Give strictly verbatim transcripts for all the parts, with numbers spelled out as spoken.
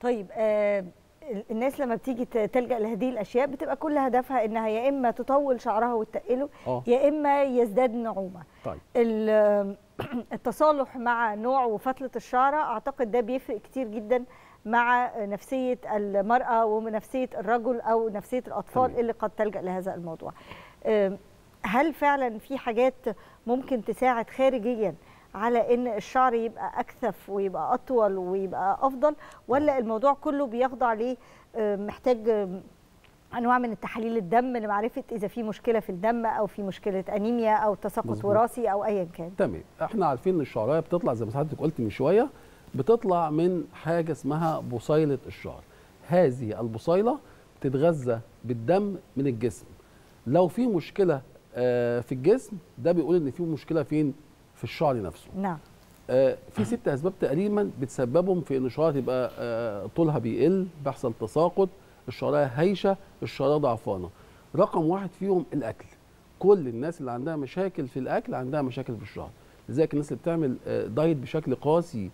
طيب آه الناس لما بتيجي تلجأ لهذه الأشياء بتبقى كل هدفها إنها يا إما تطول شعرها وتقله يا إما يزداد نعومة. طيب التصالح مع نوع وفتلة الشعرة أعتقد ده بيفرق كتير جدا مع نفسية المرأة ونفسية الرجل أو نفسية الأطفال طيب. اللي قد تلجأ لهذا الموضوع. هل فعلا في حاجات ممكن تساعد خارجيا على ان الشعر يبقى اكثف ويبقى اطول ويبقى افضل، ولا الموضوع كله بيخضع ليه محتاج انواع من التحاليل الدم لمعرفه اذا في مشكله في الدم او في مشكله انيميا او تساقط مزبوط. وراثي او ايا كان؟ تمام، احنا عارفين ان الشعريه بتطلع زي ما حضرتك قلت من شويه، بتطلع من حاجه اسمها بصيله الشعر. هذه البصيله بتتغذى بالدم من الجسم. لو في مشكله في الجسم ده بيقول ان في مشكله فين؟ في الشعر نفسه. نعم. آه في ست اسباب تقريبا بتسببهم في ان الشعر يبقى آه طولها بيقل، بيحصل تساقط، الشعريه هايشه، الشعريه ضعفانه. رقم واحد فيهم الاكل. كل الناس اللي عندها مشاكل في الاكل عندها مشاكل في الشعر. لذلك الناس اللي بتعمل آه دايت بشكل قاسي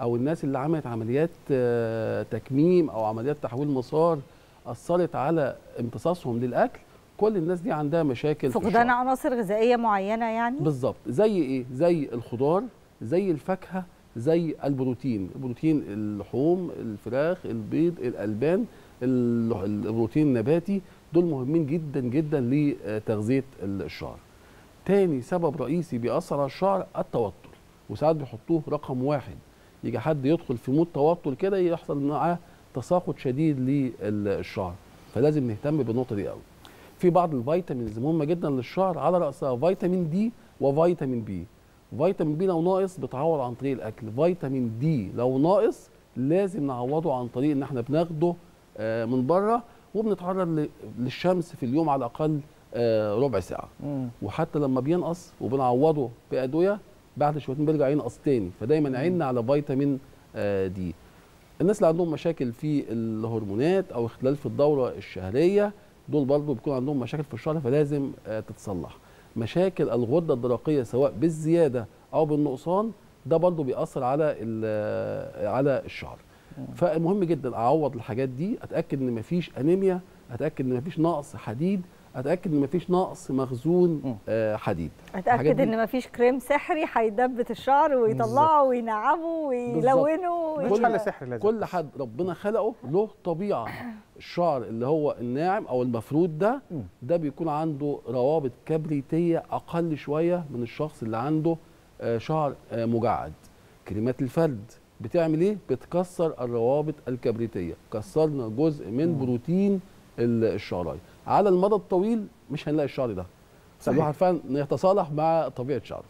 او الناس اللي عملت عمليات آه تكميم او عمليات تحويل مسار اثرت على امتصاصهم للاكل، كل الناس دي عندها مشاكل فقدان عناصر غذائيه معينه. يعني بالظبط زي ايه؟ زي الخضار، زي الفاكهه، زي البروتين، بروتين اللحوم، الفراخ، البيض، الالبان، البروتين النباتي، دول مهمين جدا جدا لتغذيه الشعر. تاني سبب رئيسي بيأثر على الشعر التوتر، وساعات بيحطوه رقم واحد. يجي حد يدخل في مود توتر كده يحصل معاه تساقط شديد للشعر، فلازم نهتم بالنقطه دي قوي. في بعض الفيتامينز مهمه جدا للشعر، على راسها فيتامين دي وفيتامين بي. فيتامين بي لو ناقص بتعوض عن طريق الاكل، فيتامين دي لو ناقص لازم نعوضه عن طريق ان احنا بناخده من بره وبنتعرض للشمس في اليوم على الاقل ربع ساعه. مم. وحتى لما بينقص وبنعوضه بادويه بعد شويتين بيرجع ينقص تاني، فدايما عيننا على فيتامين دي. الناس اللي عندهم مشاكل في الهرمونات او اختلال في الدوره الشهريه دول برضو بيكون عندهم مشاكل في الشعر فلازم تتصلح. مشاكل الغده الدرقيه سواء بالزياده او بالنقصان ده برضو بيأثر على على الشعر. فمهم جدا اعوض الحاجات دي، اتاكد ان مفيش انيميا، اتاكد ان مفيش نقص حديد، اتاكد ان مفيش نقص مخزون حديد، اتاكد ان مفيش كريم سحري هيدبت الشعر ويطلعه وينعمه ويلونه. مفيش حل سحري، لازم كل حد ربنا خلقه له طبيعه. الشعر اللي هو الناعم او المفرود ده ده بيكون عنده روابط كبريتيه اقل شويه من الشخص اللي عنده شعر مجعد. كريمات الفرد بتعمل ايه؟ بتكسر الروابط الكبريتيه، كسرنا جزء من بروتين الشعرايه. على المدى الطويل مش هنلاقي الشعر ده. صحيح. الواحد فعلا يتصالح مع طبيعه شعره.